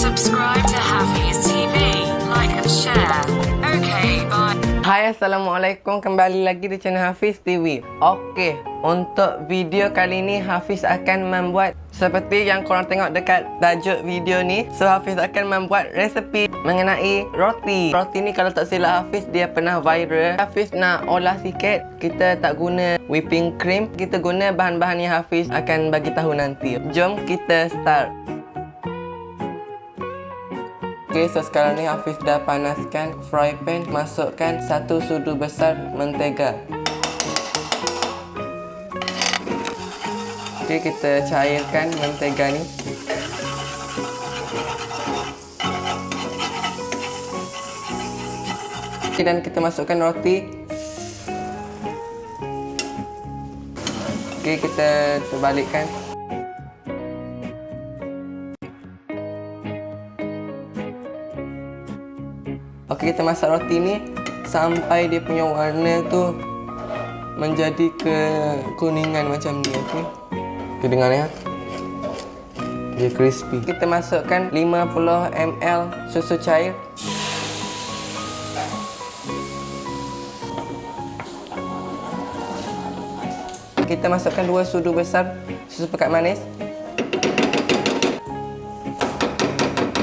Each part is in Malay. Subscribe to Hafiz TV, like and share. Okay, bye. Hai, assalamualaikum, kembali lagi di channel Hafiz TV. Oke, untuk video kali ini Hafiz akan membuat seperti yang korang tengok dekat tajuk video ni. So Hafiz akan membuat resepi mengenai roti. Roti ni kalau tak silap Hafiz dia pernah viral. Hafiz nak olah sikit. Kita tak guna whipping cream. Kita guna bahan-bahan yang Hafiz akan bagi tahu nanti. Jom kita start. Okay, so sekarang ni Hafiz dah panaskan fry pan. Masukkan 1 sudu besar mentega. Okay, kita cairkan mentega ni. Okay, dan kita masukkan roti. Okay, kita terbalikkan. Okay, kita masak roti ni sampai dia punya warna tu menjadi kekuningan macam ni. Okay, kita dengar ya, dia crispy. Kita masukkan 50 ml susu cair. Kita masukkan 2 sudu besar susu pekat manis.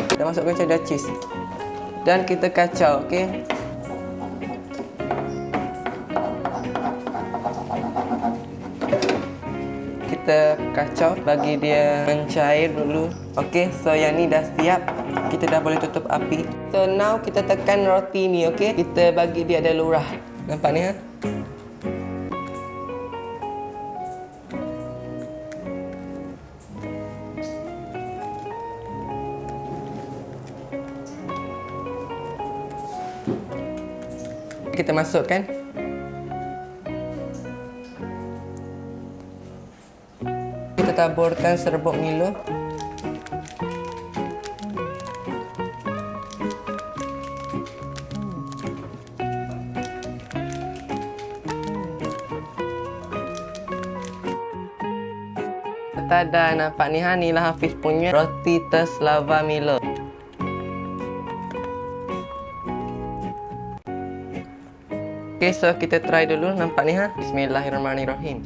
Kita masukkan cheddar cheese dan kita kacau. Okey, kita kacau bagi dia mencair dulu. Okey, so yang ni dah siap. Kita dah boleh tutup api. So now kita tekan roti ni, okey. Kita bagi dia ada lurah. Nampak ni ha? Kita masukkan. Kita taburkan serbuk Milo. Tada, nampak ni ha, inilah Hafiz punya roti ters lava Milo. Okay, so kita try dulu. Nampak ni ha? Bismillahirrahmanirrahim.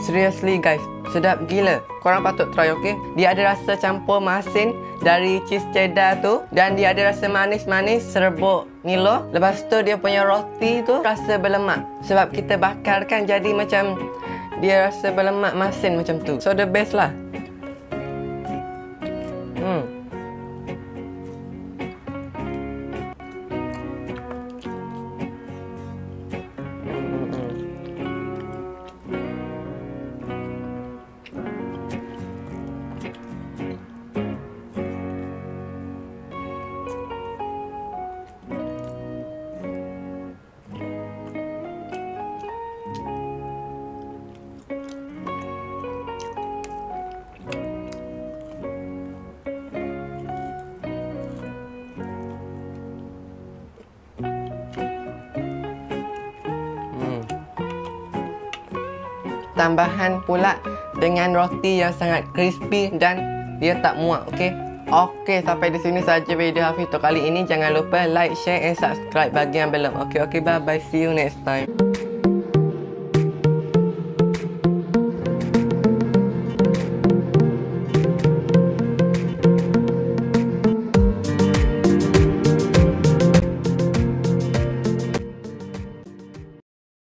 Seriously guys, sedap gila. Korang patut try, okey? Dia ada rasa campur masin dari cheese cheddar tu, dan dia ada rasa manis-manis serbuk Milo. Lepas tu dia punya roti tu rasa berlemak sebab kita bakarkan, jadi macam dia rasa berlemak masin macam tu. So the best lah. Tambahan pula dengan roti yang sangat crispy dan dia tak muak, okey? Okey, sampai di sini saja video Hafiz untuk kali ini. Jangan lupa like, share and subscribe bagi yang belum. Okey, bye-bye. See you next time.